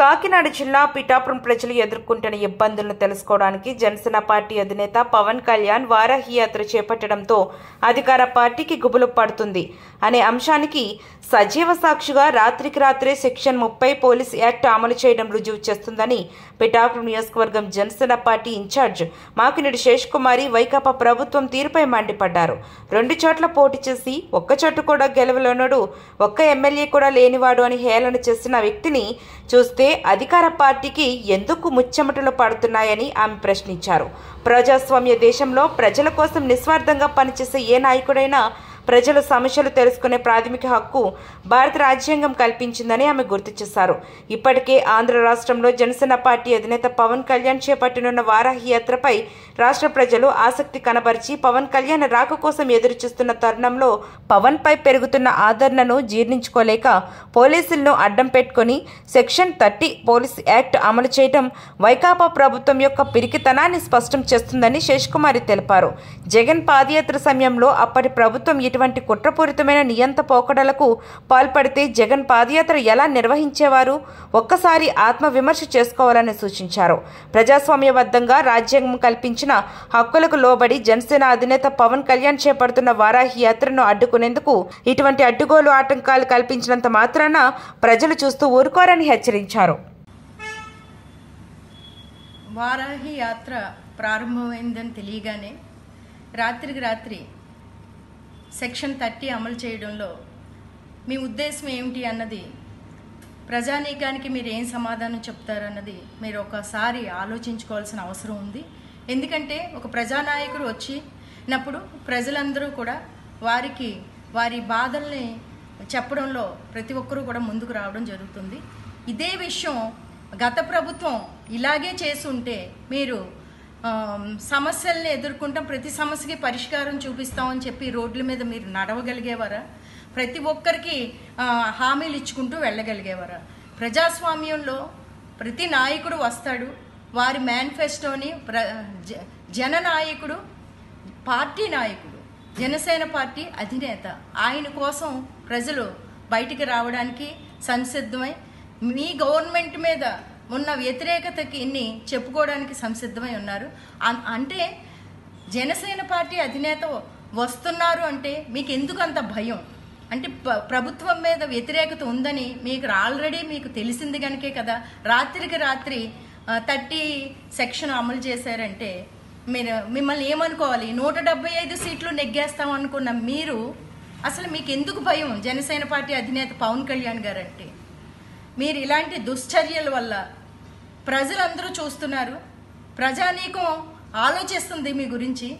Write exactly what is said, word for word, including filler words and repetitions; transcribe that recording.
కాకినాడ జిల్లా పిఠాపురం ప్రజలు ఎదుర్కొంటున్న ఇబ్బందులను తెలుసుకోవడానికి జనసేన పార్టీ అధినేత పవన్ కళ్యాణ్ వారాహి యాత్ర చేపట్టడంతో అధికార పార్టీకి గుబులు పడుతుంది అనే అంశానికి సజీవ సాక్షిగా రాత్రికి రాత్రే సెక్షన్ ముప్పై పోలీస్ యాక్ట్ అమలు చేయడం రుజువు చేస్తుందని పిఠాపురం నియోజకవర్గం జనసేన పార్టీ ఇన్ఛార్జ్ మాకినేడి శేషకుమారి వైకాపా ప్రభుత్వం తీరుపై మండిపడ్డారు. రెండు చోట్ల పోటీ చేసి ఒక్క చోటు కూడా గెలవలేనోడు, ఒక్క ఎమ్మెల్యే కూడా లేనివాడు అని హేళన చేసిన వ్యక్తిని చూస్తే అధికార పార్టీకి ఎందుకు ముచ్చెమటలు పడుతున్నాయని ఆమె ప్రశ్నించారు. ప్రజాస్వామ్య దేశంలో ప్రజల కోసం నిస్వార్థంగా పనిచేసే ఏ నాయకుడైనా ప్రజల సమస్యలు తెలుసుకునే ప్రాథమిక హక్కు భారత రాజ్యాంగం కల్పించిందని ఆమె గుర్తు చేశారు. ఇప్పటికే ఆంధ్ర రాష్ట్రంలో జనసేన పార్టీ అధినేత పవన్ కళ్యాణ్ చేపట్టనున్న వారాహి యాత్రపై రాష్ట్ర ప్రజలు ఆసక్తి కనబరిచి పవన్ కళ్యాణ్ రాక కోసం ఎదురు చూస్తున్న తరుణంలో పవన్ పై పెరుగుతున్న ఆదరణను జీర్ణించుకోలేక పోలీసులను అడ్డం పెట్టుకుని సెక్షన్ థర్టీ పోలీస్ యాక్ట్ అమలు చేయడం వైకాపా ప్రభుత్వం యొక్క పిరికితనాన్ని స్పష్టం చేస్తుందని శేషకుమారి తెలిపారు. జగన్ పాదయాత్ర సమయంలో అప్పటి ప్రభుత్వం ఇటువంటి కుట్రపూరితమైన నియంత పోకడలకు పాల్పడితే జగన్ పాదయాత్ర ఎలా నిర్వహించేవారు? ఒక్కసారి ఆత్మవిమర్శ చేసుకోవాలని సూచించారు. ప్రజాస్వామ్యబద్ధంగా రాజ్యాంగం కల్పించిన హక్కులకు లోబడి జనసేన అధినేత పవన్ కళ్యాణ్ చేపడుతున్న వారాహి యాత్రను అడ్డుకునేందుకు ఇటువంటి అడ్డుగోలు ఆటంకాలు కల్పించినంత మాత్రాన ప్రజలు చూస్తూ ఊరుకోరని హెచ్చరించారు. వారాహి యాత్ర ప్రారంభమైందని తెలియగానే రాత్రికి రాత్రి సెక్షన్ థర్టీ అమలు చేయడంలో మీ ఉద్దేశం ఏమిటి అన్నది, ప్రజానీకానికి మీరు ఏం సమాధానం చెప్తారన్నది మీరు ఒకసారి ఆలోచించుకోవాల్సిన అవసరం ఉంది. ఎందుకంటే ఒక ప్రజానాయకుడు వచ్చినప్పుడు ప్రజలందరూ కూడా వారికి వారి బాధల్ని చెప్పడంలో ప్రతి ఒక్కరూ కూడా ముందుకు రావడం జరుగుతుంది. ఇదే విషయం గత ప్రభుత్వం ఇలాగే చేసి ఉంటే మీరు సమస్యల్ని ఎదుర్కొంటాం, ప్రతి సమస్యకి పరిష్కారం చూపిస్తామని చెప్పి రోడ్ల మీద మీరు నడవగలిగేవారా? ప్రతి ఒక్కరికి హామీలు ఇచ్చుకుంటూ వెళ్ళగలిగేవారా? ప్రజాస్వామ్యంలో ప్రతి నాయకుడు వస్తాడు, వారి మేనిఫెస్టోని ప్ర జన నాయకుడు, పార్టీ నాయకుడు, జనసేన పార్టీ అధినేత ఆయన కోసం ప్రజలు బయటికి రావడానికి సంసిద్ధమై మీ గవర్నమెంట్ మీద ఉన్న వ్యతిరేకతకి ఇన్ని చెప్పుకోవడానికి సంసిద్ధమై ఉన్నారు. అంటే జనసేన పార్టీ అధినేత వస్తున్నారు అంటే మీకు ఎందుకు అంత భయం? అంటే ప్రభుత్వం మీద వ్యతిరేకత ఉందని మీకు ఆల్రెడీ మీకు తెలిసింది కనుకే కదా రాత్రికి రాత్రి థర్టీ సెక్షన్ అమలు చేశారంటే మీరు మిమ్మల్ని ఏమనుకోవాలి? నూట డెబ్బై ఐదు సీట్లు నెగ్గేస్తామనుకున్న మీరు అసలు మీకు ఎందుకు భయం? జనసేన పార్టీ అధినేత పవన్ కళ్యాణ్ గారు అంటే మీరు ఇలాంటి దుశ్చర్యల వల్ల ప్రజలందరూ చూస్తున్నారు, ప్రజానీకం ఆలోచిస్తుంది మీ గురించి.